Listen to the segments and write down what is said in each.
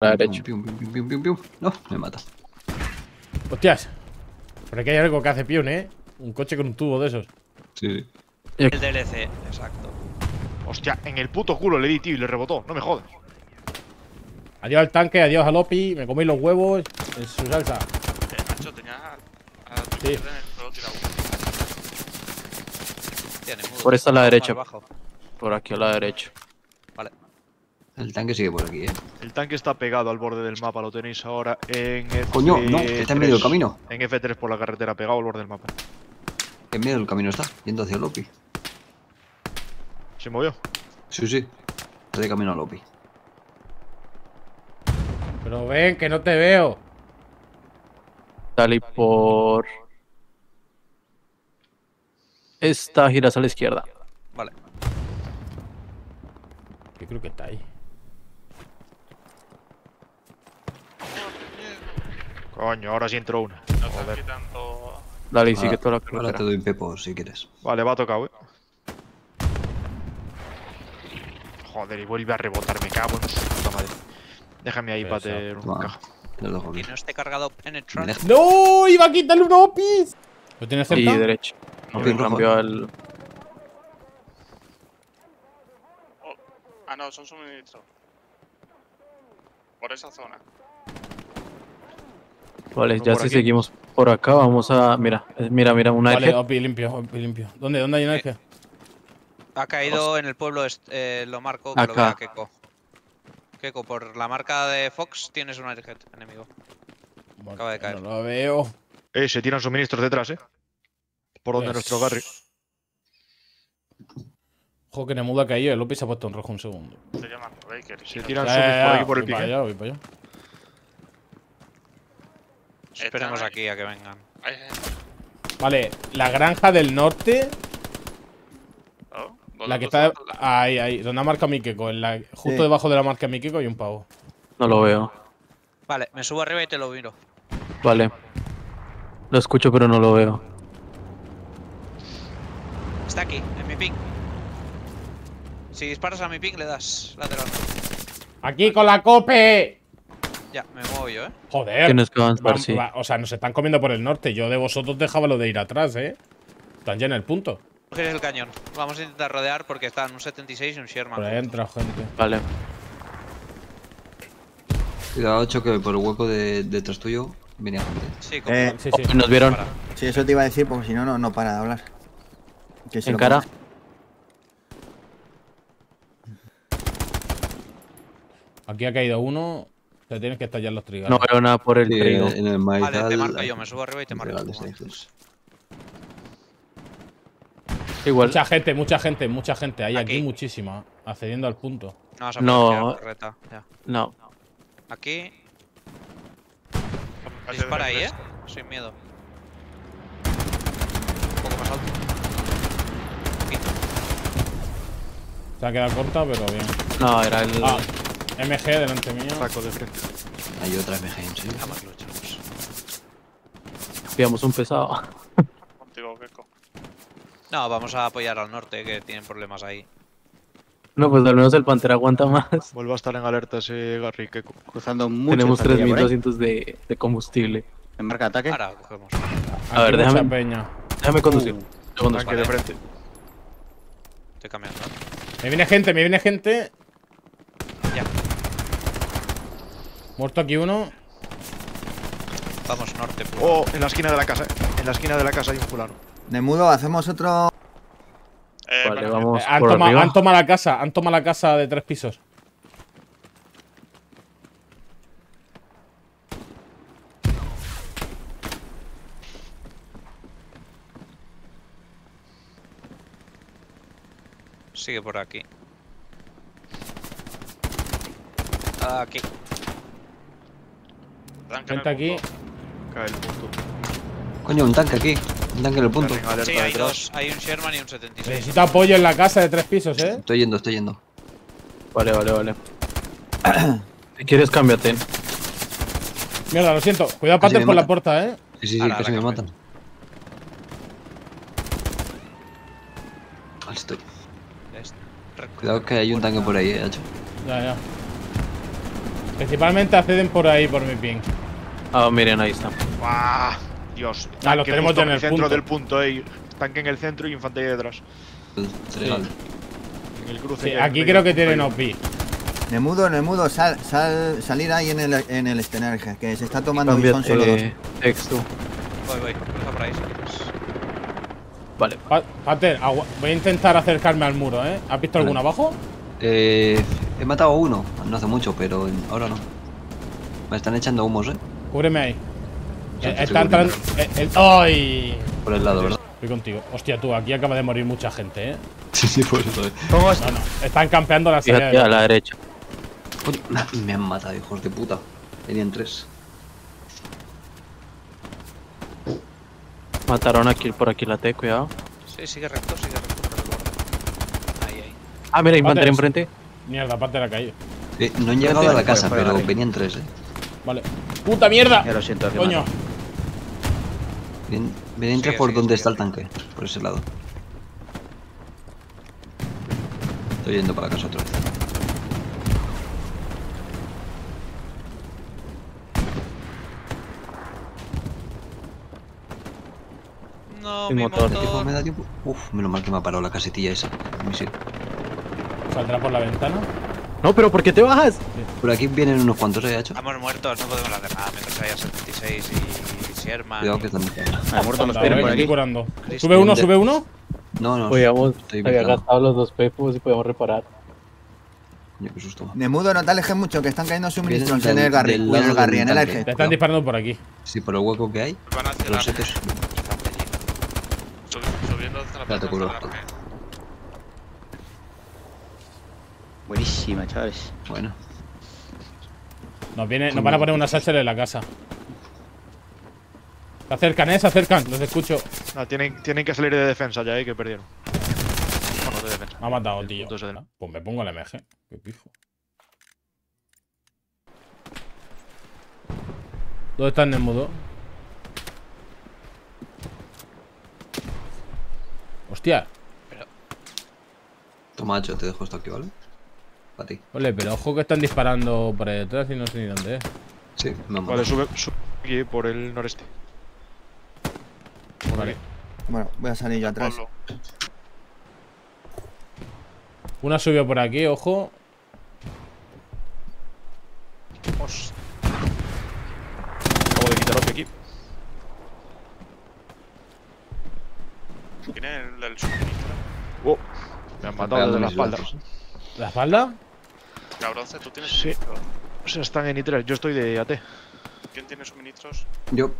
A la derecha. No, me mata. Hostias. Por aquí hay algo que hace pion, ¿eh? Un coche con un tubo de esos. Sí. El DLC, exacto. Hostia, en el puto culo le di, tío, y le rebotó. No me jodas. Adiós al tanque, adiós al Opi. Me comí los huevos en su salsa. Macho, tenías a tu sí. En el solo tirado. Por esta a la derecha. Por aquí a la derecha. Vale. El tanque sigue por aquí, eh. El tanque está pegado al borde del mapa, lo tenéis ahora en F3. Coño, no, está en medio del camino. En F3 por la carretera, pegado al borde del mapa. En medio del camino está, yendo hacia el Opi. ¿Se movió? Sí, sí. Está de camino al Opi. Pero ven, que no te veo. Salí por... Esta, giras a la izquierda. Vale. Yo creo que está ahí. Coño, ahora sí entró una. No te quitando... Dale, sí que toda la carretera. Ahora te doy pepo si quieres. Vale, va a tocar, wey. Joder, y vuelve a rebotar, me cago en su puta madre. Déjame ahí, pater, un caja. ¿Quién no esté cargado penetrante? ¡No! ¡Iba a quitarle un Opis! ¿Lo tienes cerca? Sí, derecho. Opis cambió al... Oh. Ah, no, son suministros. Por esa zona. Vale, ya si seguimos por acá, vamos a... Mira, mira, mira, una Vale, Opi limpio, Opi limpio. ¿Dónde hay una energía? Ha caído en el pueblo, lo marco, que acá. Lo vea Keiko. Keiko, por la marca de Fox tienes un airhead enemigo. Bueno, acaba de caer. No lo veo. Se tiran suministros detrás, eh. Por donde nuestro Garry. Ojo que Nemuda ha caído, el López se ha puesto en rojo un segundo. Se llaman Breaker. Se tiran suministros por aquí por el pique. Voy para allá. Esperemos aquí a que vengan. Vale, la granja del norte. La que está ahí, donde ha marcado mi Keiko, justo sí. Debajo de la marca mi Keiko hay un pavo. No lo veo. Vale, me subo arriba y te lo miro. Vale. Lo escucho pero no lo veo. Está aquí, en mi ping. Si disparas a mi ping le das lateral. ¡Aquí con la cope! Ya, me muevo yo, eh. Joder. Tienes que avanzar, sí. O sea, nos están comiendo por el norte. Yo de vosotros dejaba lo de ir atrás, eh. Están ya en el punto. Coges el cañón, vamos a intentar rodear porque están un 76 y un Sherman. Por ahí entra gente. Vale. Cuidado, choque por el hueco de detrás tuyo. Venía gente. Sí, sí. Nos vieron. Sí, eso te iba a decir porque si no, no para de hablar. Que en cara. Pasa. Aquí ha caído uno. Te tienes que estallar los trigales. No veo nada por el trigo. En el maíz. Vale, te marco yo, me subo arriba y te marco. Igual. Mucha gente. Hay aquí muchísima. Accediendo al punto. No. Reta, ya. No. Aquí. Dispara ahí, sin miedo. Un poco más alto. Se ha quedado corta, pero bien. No, era el. Ah, MG delante mío. Saco de frente. Hay otra MG en sí. Jamás lo echamos. Pillamos un pesado. Contigo, Keiko. No, vamos a apoyar al norte, que tienen problemas ahí. No, pues al menos el Pantera aguanta más. Vuelvo a estar en alerta ese Garry, que cruzando mucho. Tenemos 3200 de combustible. ¿En marca de ataque? Ahora cogemos. A ver, déjame conducir. Tanque de frente. Estoy cambiando. Me viene gente. Ya. Muerto aquí uno. Vamos norte. Fulano. Oh, en la esquina de la casa. En la esquina de la casa hay un fulano. Nemudo, hacemos otro. Vale, vamos. Han tomado la casa de 3 pisos. Sigue por aquí. Aquí. Gente aquí. Cae el punto. Coño, un tanque aquí. Tanque en el punto. Sí, hay dos. Hay un Sherman y un 76. Necesito apoyo en la casa de 3 pisos, eh. Estoy yendo. Vale. Si quieres, cámbiate. Mierda, lo siento. Cuidado, Pater, por la puerta, eh. Sí, casi me matan. Ahí estoy. Cuidado que hay un tanque por ahí, hacho. Ya. Principalmente acceden por ahí, por mi ping. Ah, miren, ahí están. ¡Buah! Dios. Ah, los tenemos ya en el centro del punto, Tanque en el centro y infantería detrás. Sí. En el cruce. Sí, aquí creo que tienen OP. Nemudo, salir ahí en el Stenerge, que se está tomando Bison solo dos. Voy, cruza por ahí. Vale. Pater, voy a intentar acercarme al muro, ¿eh? ¿Has visto alguno abajo? He matado a uno, no hace mucho, pero ahora no. Me están echando humos, ¿eh? Cúbreme ahí. Está entrando... ¡Ay! Por el lado, ¿verdad? Estoy contigo. Hostia, tú, aquí acaba de morir mucha gente, ¿eh? Sí, por eso. ¿Cómo es? Están campeando la salida. A la derecha. Me han matado, hijos de puta. Tenían tres. Mataron aquí por aquí la T, cuidado. Sí, sigue recto por el borde. Ahí. Ah, mira, infantería enfrente. Mierda, aparte la caída. No han llegado a la casa, pero venían tres, Vale. ¡Puta mierda! Ya lo siento, coño. Venían tres por donde está el tanque, por ese lado. Estoy yendo para casa otra vez. No, mi motor. Me da tiempo. Uf, menos mal que me ha parado la casetilla esa. ¿Saldrá por la ventana? No, pero ¿por qué te bajas? Por aquí vienen unos cuantos, ¿eh? Estamos muertos, no podemos hacer nada. Mientras haya 76 y Sherman. Cuidado que están muertos los tienen por aquí. Curando. ¿Sube uno? No. Podíamos haber gastado los dos pepos y podíamos reparar. Yo qué susto. Nemudo, no te alejes mucho, que están cayendo suministros en el Garry. Te están disparando por aquí. Sí, por el hueco que hay. Van hacia los setes. Subiendo hasta la plataforma. Buenísima, chavales. Bueno. Nos van a poner una satchel en la casa. Se acercan, se acercan. Los escucho. No, tienen que salir de defensa ya, que perdieron. Bueno, de defensa. Me ha matado, tío. Pues me pongo el MG. Qué pijo. ¿Dónde está el Nemudo? Hostia. Pero... Toma, te dejo esto aquí, ¿vale? Para ti. Vale, pero ojo que están disparando por ahí detrás y no sé ni dónde es. Sí, no. Vale, sube aquí por el noreste. Vale. Bueno, voy a salir yo atrás. Una subió por aquí, ojo. Hostia. Acabo de quitarlo de aquí. Tiene el suministro. Wow. Me han matado desde la espalda. ¿La espalda? Cabrón, tú tienes suministro. O sea, están en I3, yo estoy de AT. ¿Quién tiene suministros? Yo.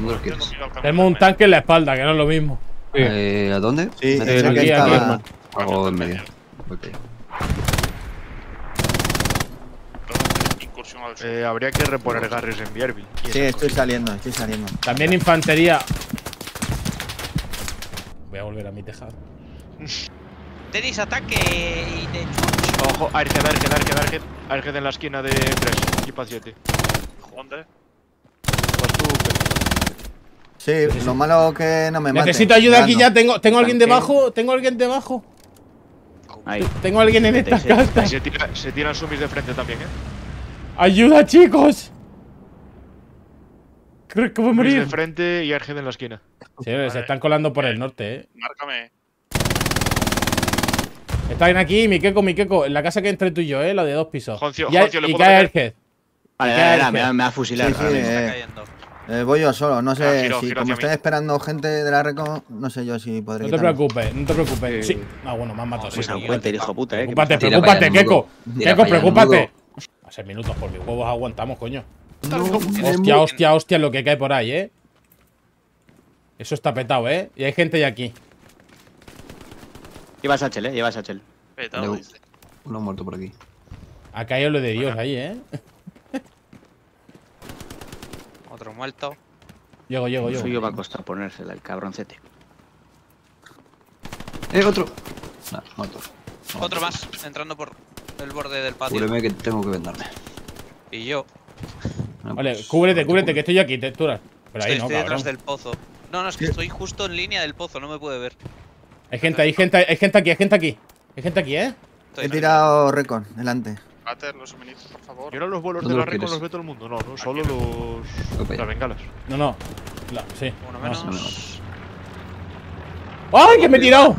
No los quieres. Tenemos un tanque en la espalda, que no es lo mismo. Sí. ¿A dónde? Sí, aquí, aquí. O en medio. Ok. Habría que reponer Garrys en Bierby. Sí, estoy saliendo. También infantería. Voy a volver a mi tejado. Tenéis ataque y de chucho. Ojo, Arged en la esquina de 3, equipa 7. ¿Dónde? Pues tú, pero... Sí, lo malo que no me maten. Necesito ayuda aquí ya, tengo alguien debajo, Ahí. Tengo alguien en esta casa. Se tiran sumis de frente también, ¡Ayuda, chicos! Creo que voy a morir. De frente y Arged en la esquina. Sí, vale. Se están colando por el norte, Márcame. Están aquí, mi queco, en la casa que entre tú y yo, la de dos pisos. Joncio, ¿le puedo cae Arged? Vale, me va a fusilar. Sí, está cayendo. Voy yo solo, no sé, giro como estoy esperando gente de la Reco, no sé yo si podré. No te preocupes. Sí. Ah, bueno, me han matado. Pues aguante, hijo puta, Preocúpate, Keco. Keco, preocúpate. Hace minutos por mis huevos aguantamos, coño. Hostia, lo que cae por ahí, Eso está petado, Y hay gente ya aquí. Lleva satchel, Petado. Uno muerto por aquí. Ha caído lo de Dios ahí, Otro muerto. Llego. Suyo va a costar ponérsela, el cabroncete. Otro. Nah, muerto. Otro más, entrando por el borde del patio. Cúbreme que tengo que vendarme. Y yo. Vale, cúbrete, que estoy aquí, textura. Pero ahí estoy detrás del pozo. No, es que estoy justo en línea del pozo, no me puede ver. Hay gente aquí. He tirado Recon, delante. Pater, los suministros, por favor. Yo ahora los vuelos de la red los ve todo el mundo. No, no, solo los... las bengalas. No, no. Sí. Uno menos. ¡Ay, que me he tirado!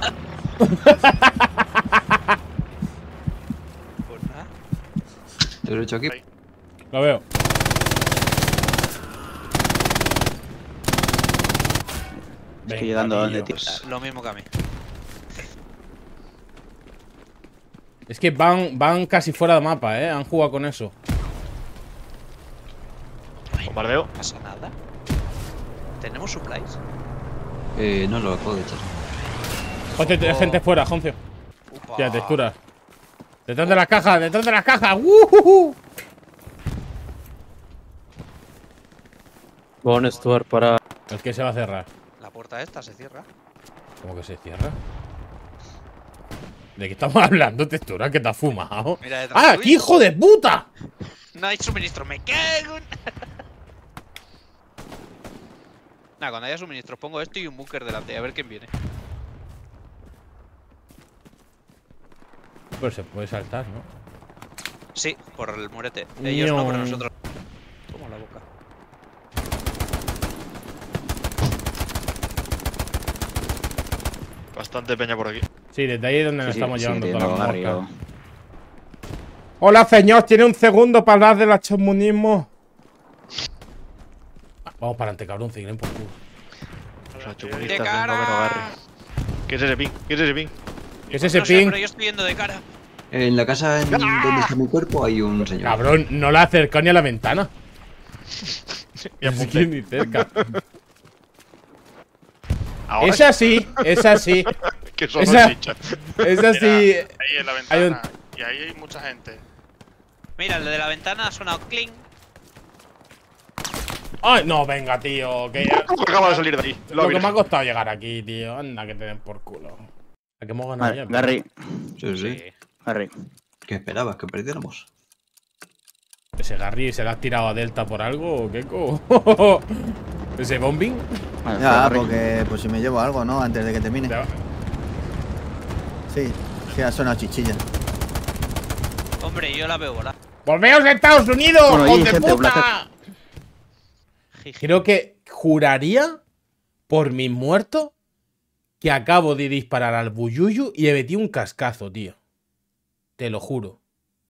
Te lo he hecho aquí. Lo veo. Estoy llegando a donde tiras. Lo mismo que a mí. Es que van casi fuera de mapa, han jugado con eso. Bombardeo. No pasa nada. ¿Tenemos supplies? No lo acabo de echar. Joder, gente fuera, Joncio. Tía, texturas. Detrás de las cajas, detrás de las cajas. Bon Stuart para... Es que se va a cerrar. La puerta esta se cierra. ¿Cómo que se cierra? ¿De qué estamos hablando, textura? Que te has fumado. Mira, ¡ah, aquí, hijo de puta! No hay suministro, me cago. Nah, cuando haya suministros pongo esto y un búnker delante, a ver quién viene. Pues se puede saltar, ¿no? Sí, por el murete. Ellos no, pero nosotros. Toma la boca. Bastante peña por aquí. Sí, desde ahí es donde nos estamos llevando toda la marca. Hola, señor, tiene un segundo para hablar del comunismo. Vamos para adelante, cabrón, seguiré por culo. Los comunistas no me agarren. ¿Qué es ese ping? ¿Qué es ese ping? ¿Qué es ese ping? Pero yo estoy viendo de cara. En la casa donde está mi cuerpo hay un señor. Cabrón, no la acercó ni a la ventana. Ni cerca. Esa sí, esa sí. Que son esa, esa sí. Ahí en la ventana. Y ahí hay mucha gente. Mira, el de la ventana ha sonado clink. Ay, no, venga, tío. Que ya... acabo de salir de ahí. Lo que me ha costado llegar aquí, tío. Anda, que te den por culo. ¿A qué hemos ganado ya? Garry. Sí. Garry. ¿Qué esperabas? ¿Que perdiéramos? ¿Ese Garry se le has tirado a Delta por algo o qué cojo? ¿Ese bombing? Ya, porque pues si me llevo algo, ¿no? Antes de que termine. Sí, que ha sonado chichilla. Hombre, yo la veo volar. ¡Volveos a Estados Unidos! ¡Hijo de puta! Creo que juraría por mis muertos que acabo de disparar al Buyuyu y le metí un cascazo, tío. Te lo juro.